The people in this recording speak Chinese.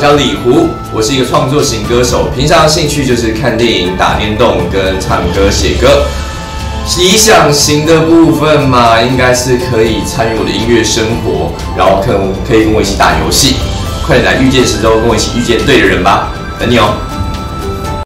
我叫李胡，我是一个创作型歌手，平常兴趣就是看电影、打电动跟唱歌、写歌。理想型的部分嘛，应该是可以参与我的音乐生活，然后可以跟我一起打游戏。快点来遇见石头，跟我一起遇见对的人吧，等你哦。